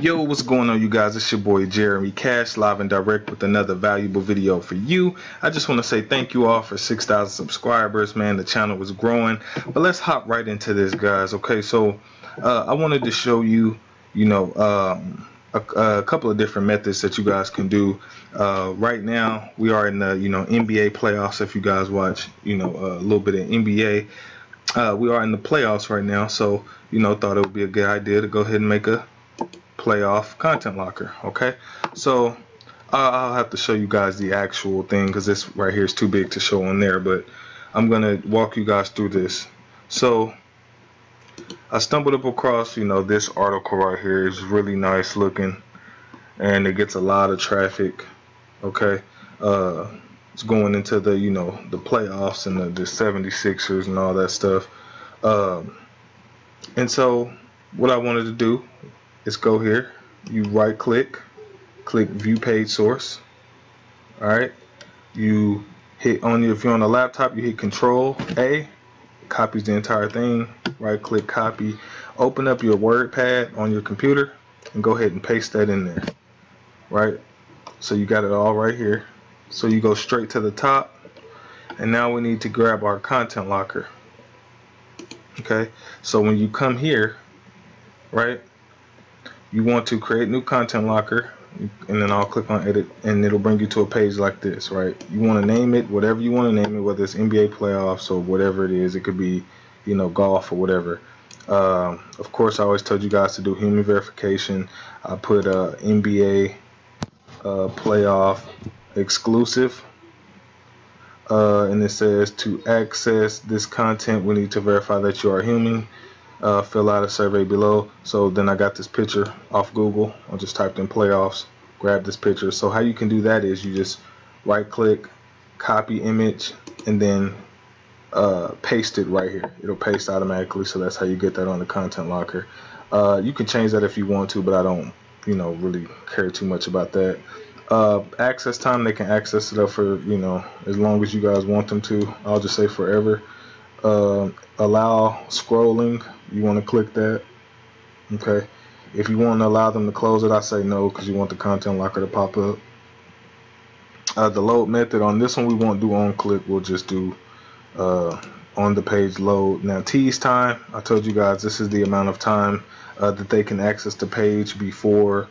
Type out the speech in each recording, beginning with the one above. Yo, what's going on, you guys? It's your boy Jeremy Cash, live and direct with another valuable video for you. I just want to say thank you all for 6,000 subscribers, man. The channel was growing, but let's hop right into this, guys. Okay, so I wanted to show you, a couple of different methods that you guys can do. Right now, we are in the NBA playoffs. If you guys watch, a little bit of NBA, we are in the playoffs right now. So thought it would be a good idea to go ahead and make a playoff content locker. Okay, so I'll have to show you guys the actual thing because this right here is too big to show on there, but I'm gonna walk you guys through this. So I stumbled up across this article right here. Is really nice looking and it gets a lot of traffic. Okay, it's going into the the playoffs and the 76ers and all that stuff, and so what I wanted to do, let's go here. You right click, click view page source. All right, you hit on your, if you're on a laptop, you hit Control A, copies the entire thing. Right click, copy, open up your WordPad on your computer and go ahead and paste that in there. Right, so you got it all right here. So you go straight to the top, and now we need to grab our content locker. Okay, so when you come here, right, you want to create new content locker, and then I'll click on edit and it'll bring you to a page like this, right? You want to name it whatever you want to name it, whether it's NBA playoffs or whatever it is. It could be golf or whatever. Of course, I always told you guys to do human verification. I put NBA playoff exclusive, and it says to access this content we need to verify that you are human. Fill out a survey below. So then I got this picture off Google. I just typed in playoffs, grab this picture. So how you can do that is you just right click, copy image, and then paste it right here. It'll paste automatically. So that's how you get that on the content locker. You can change that if you want to, but I don't really care too much about that. Access time, they can access it up for as long as you guys want them to. I'll just say forever. Allow scrolling, you want to click that. Okay, if you want to allow them to close it, I say no, because you want the content locker to pop up. The load method on this one, we won't do on click, we'll just do on the page load. Now tease time, I told you guys this is the amount of time that they can access the page before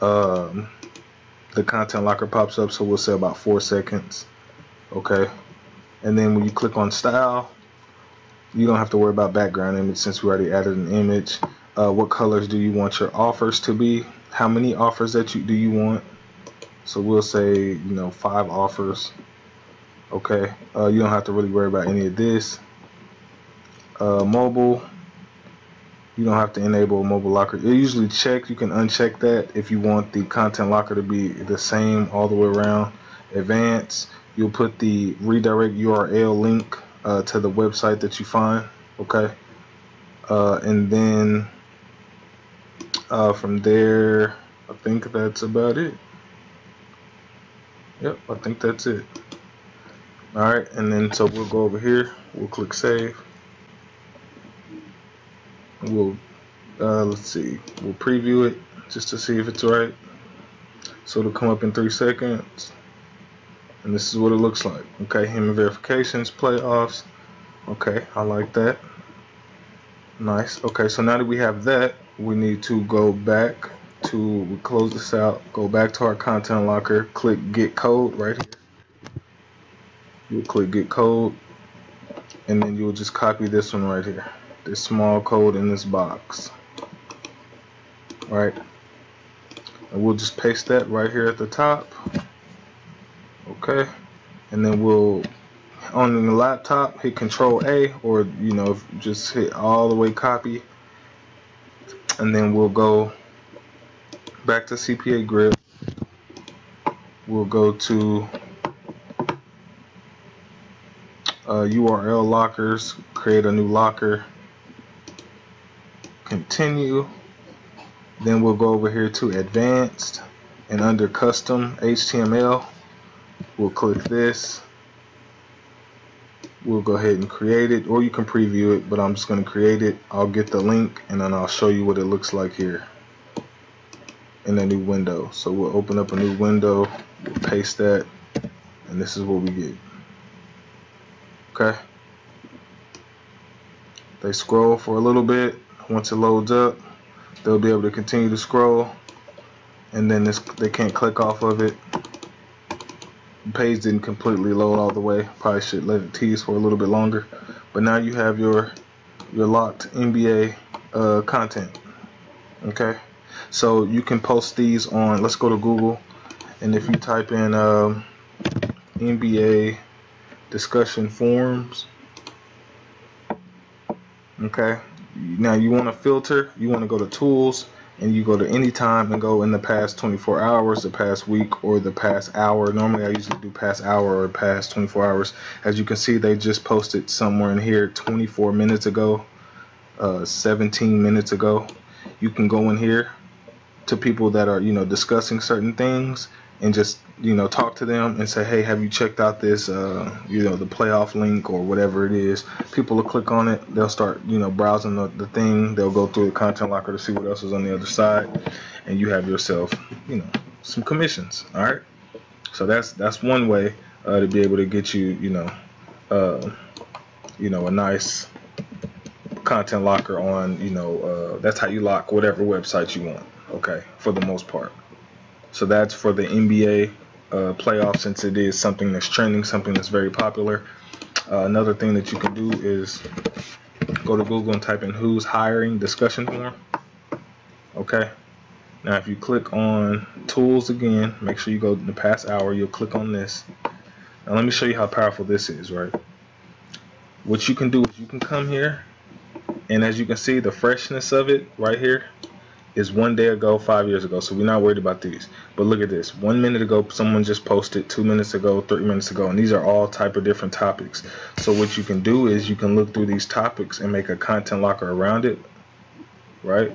the content locker pops up, so we'll say about 4 seconds. Okay, and then when you click on style, you don't have to worry about background image since we already added an image. What colors do you want your offers to be? How many offers that you want? So we'll say 5 offers. Okay, you don't have to really worry about any of this. Mobile, you don't have to enable mobile locker. You're usually checked. You can uncheck that if you want the content locker to be the same all the way around. Advanced, you'll put the redirect URL link to the website that you find. Okay, and then from there, I think that's about it. Yep, I think that's it. Alright, and then so we'll go over here, we'll click save, we'll let's see, we'll preview it just to see if it's right. So it'll come up in 3 seconds. And this is what it looks like. Okay, human verifications, playoffs. Okay, I like that. Nice. Okay, so now that we have that, we need to go back to, we close this out, go back to our content locker, click get code right here. You'll click get code, and then you'll just copy this one right here, this small code in this box. All right, and we'll just paste that right here at the top. Okay, and then we'll, on the laptop, hit Control A, or just hit all the way copy, and then we'll go back to CPA Grip. We'll go to URL lockers, create a new locker, continue. Then we'll go over here to advanced, and under custom HTML, we'll click this. We'll go ahead and create it, or you can preview it, but I'm just going to create it. I'll get the link and then I'll show you what it looks like here. in a new window. So we'll open up a new window, we'll paste that, and this is what we get. Okay. They scroll for a little bit. Once it loads up, they'll be able to continue to scroll, and then they can't click off of it. The page didn't completely load all the way. Probably should let it tease for a little bit longer. But now you have your locked NBA content. Okay, so you can post these on. Let's go to Google, and if you type in NBA discussion forums. Okay, now you want to filter, you want to go to tools, and you go to any time and go in the past 24 hours, the past week, or the past hour. Normally I usually do past hour or past 24 hours. As you can see, they just posted somewhere in here 24 minutes ago, 17 minutes ago. You can go in here to people that are, you know, discussing certain things, and just, you know, talk to them and say, hey, have you checked out this, you know, the playoff link or whatever it is. People will click on it. They'll start, you know, browsing the thing. They'll go through the content locker to see what else is on the other side. And you have yourself, you know, some commissions. All right. So that's one way to be able to get you, you know, a nice content locker on, you know, that's how you lock whatever website you want. Okay. For the most part. So that's for the NBA playoffs, since it is something that's trending, something that's very popular. Another thing that you can do is go to Google and type in who's hiring discussion forum. Okay. Now if you click on tools again, make sure you go in the past hour, you'll click on this. Now let me show you how powerful this is, right? What you can do is you can come here, and as you can see, the freshness of it right here is 1 day ago, 5 years ago, so we're not worried about these. But look at this, 1 minute ago someone just posted, 2 minutes ago, 3 minutes ago, and these are all type of different topics. So what you can do is you can look through these topics and make a content locker around it, right?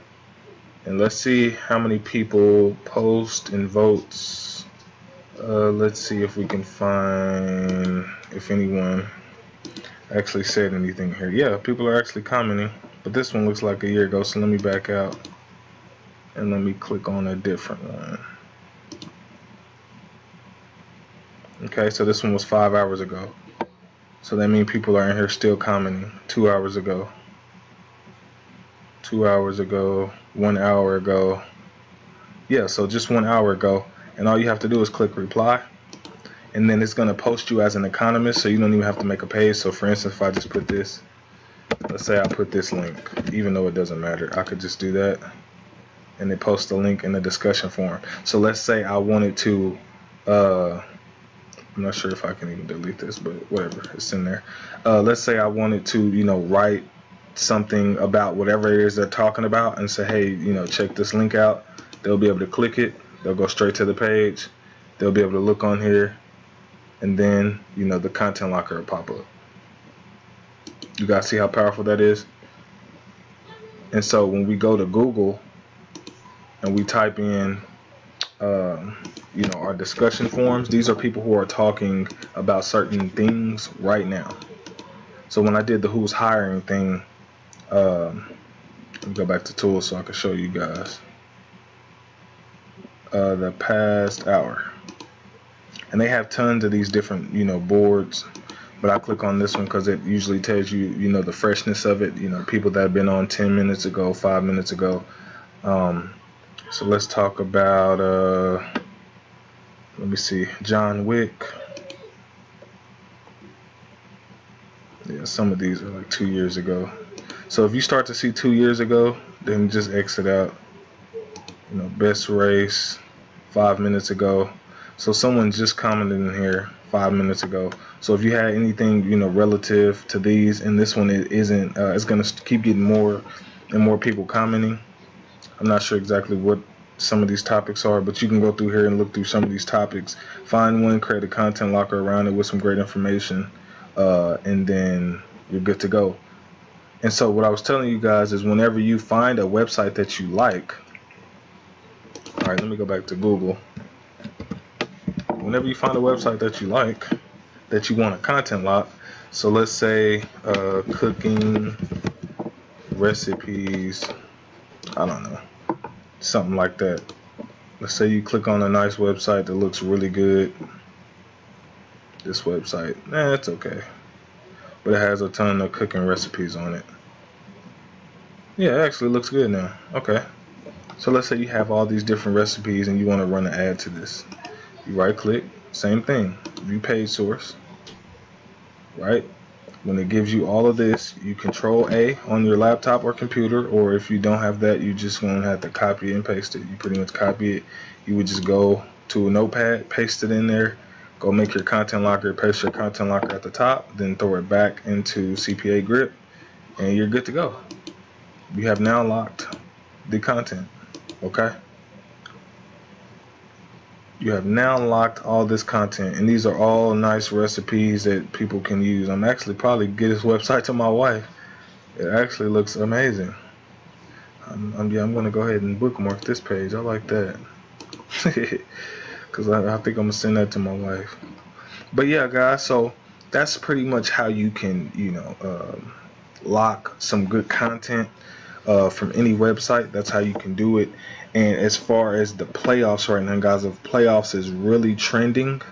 And let's see how many people post and votes. Let's see if we can find if anyone actually said anything here. Yeah, people are actually commenting, but this one looks like a year ago, so let me back out. And let me click on a different one. Okay, so this one was 5 hours ago. So that means people are in here still commenting. 2 hours ago. 2 hours ago. 1 hour ago. Yeah, so just 1 hour ago. And all you have to do is click reply. And then it's going to post you as an economist, so you don't even have to make a page. So for instance, if I just put this, let's say I put this link, even though it doesn't matter, I could just do that. And they post the link in the discussion forum. So let's say I wanted to, I'm not sure if I can even delete this, but whatever, it's in there. Let's say I wanted to, you know, write something about whatever it is they're talking about and say, hey, you know, check this link out. They'll be able to click it. They'll go straight to the page. They'll be able to look on here. And then, you know, the content locker will pop up. You guys see how powerful that is? And so when we go to Google, and we type in, you know, our discussion forums. These are people who are talking about certain things right now. So when I did the who's hiring thing, let me go back to tools so I can show you guys the past hour. And they have tons of these different, you know, boards. But I click on this one because it usually tells you, you know, the freshness of it. You know, people that have been on 10 minutes ago, 5 minutes ago. So let's talk about, let me see, John Wick. Yeah, some of these are like 2 years ago. So if you start to see 2 years ago, then just exit out. You know, best race, 5 minutes ago. So someone just commented in here 5 minutes ago. So if you had anything, you know, relative to these, and this one it isn't, it's going to keep getting more and more people commenting. I'm not sure exactly what some of these topics are, but you can go through here and look through some of these topics, find one, create a content locker around it with some great information, and then you're good to go. And so what I was telling you guys is whenever you find a website that you like, all right, let me go back to Google. Whenever you find a website that you like, that you want a content lock, so let's say cooking recipes, I don't know, something like that. let's say you click on a nice website that looks really good. This website, it's okay, but it has a ton of cooking recipes on it. Yeah, it actually looks good now. Okay, so let's say you have all these different recipes and you want to run an ad to this. You right click, same thing, view page source, right? When it gives you all of this, you control A on your laptop or computer, or if you don't have that, you just going to have to copy and paste it. You pretty much copy it. You would just go to a notepad, paste it in there, go make your content locker, paste your content locker at the top, then throw it back into CPA Grip, and you're good to go. You have now locked the content, okay? You have now locked all this content, and these are all nice recipes that people can use. I'm actually probably get this website to my wife. It actually looks amazing. I'm gonna go ahead and bookmark this page. I like that because I think I'm gonna send that to my wife. But yeah, guys, so that's pretty much how you can, you know, lock some good content from any website. That's how you can do it. And as far as the playoffs right now, guys, if playoffs is really trending,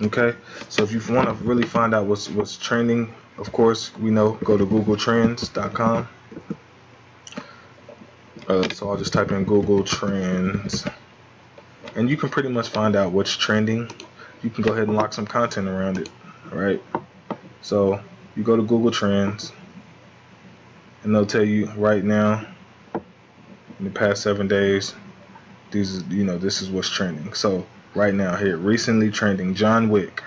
okay, so if you want to really find out what's trending, of course, we know, go to googletrends.com. So I'll just type in Google Trends, and you can pretty much find out what's trending. You can go ahead and lock some content around it. All right, so you go to Google Trends, and they'll tell you right now, in the past 7 days, this is what's trending. So right now, here, recently trending, John Wick.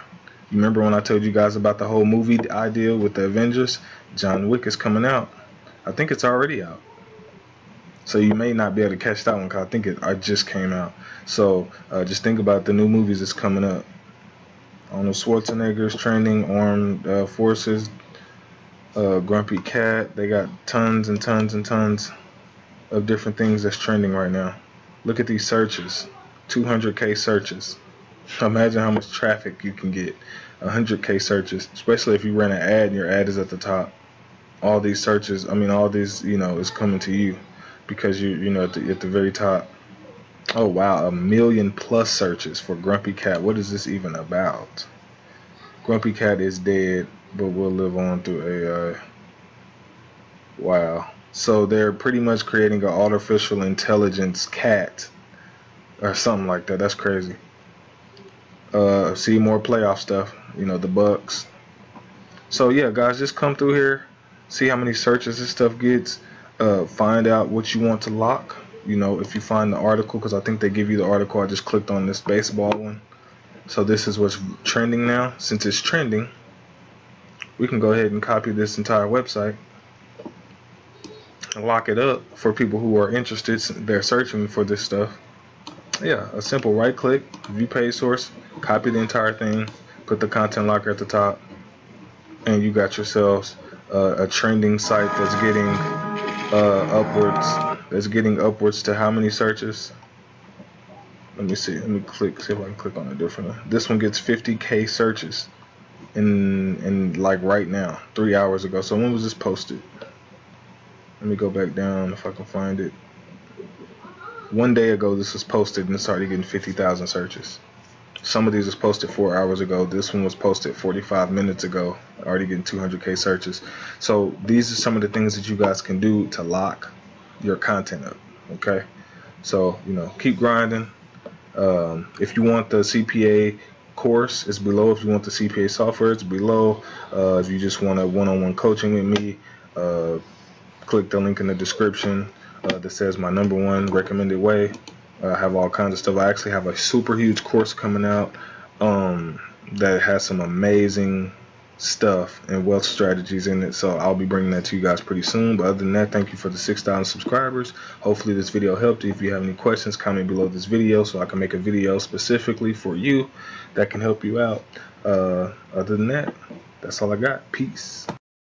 You remember when I told you guys about the whole movie idea with the Avengers? John Wick is coming out. I think it's already out. So you may not be able to catch that one because I think it just came out. So just think about the new movies that's coming up. Arnold Schwarzenegger's trending, Armed Forces, Grumpy Cat. They got tons and tons and tons of different things that's trending right now. Look at these searches, 200K searches. Imagine how much traffic you can get, 100K searches, especially if you run an ad and your ad is at the top. All these searches, I mean, all these, you know, is coming to you because you know, at the very top. Oh wow, 1 million+ searches for Grumpy Cat. What is this even about? Grumpy Cat is dead, but we'll live on through AI. Wow. So they're pretty much creating an artificial intelligence cat or something like that. That's crazy. See more playoff stuff, you know, the Bucks. So yeah, guys, just come through here, see how many searches this stuff gets, find out what you want to lock. You know, if you find the article, because I think they give you the article. I just clicked on this baseball one. So this is what's trending now. Since it's trending, we can go ahead and copy this entire website and lock it up for people who are interested. They're searching for this stuff. Yeah, a simple right click, view page source, copy the entire thing, put the content locker at the top, and you got yourselves a trending site that's getting upwards to how many searches? Let me see. Let me click, see if I can click on a different one. This one gets 50K searches in like right now, 3 hours ago. So when was this posted? Let me go back down if I can find it. 1 day ago this was posted and it's already getting 50,000 searches. Some of these was posted 4 hours ago. This one was posted 45 minutes ago, already getting 200K searches. So these are some of the things that you guys can do to lock your content up, okay? So, you know, keep grinding. If you want the CPA course, it's below. If you want the CPA software, it's below. If you just want a one-on-one coaching with me, click the link in the description that says my #1 recommended way. I have all kinds of stuff. I actually have a super huge course coming out that has some amazing stuff and wealth strategies in it. So I'll be bringing that to you guys pretty soon. But other than that, thank you for the 6,000 subscribers. Hopefully this video helped you. If you have any questions, comment below this video so I can make a video specifically for you that can help you out. Other than that, that's all I got. Peace.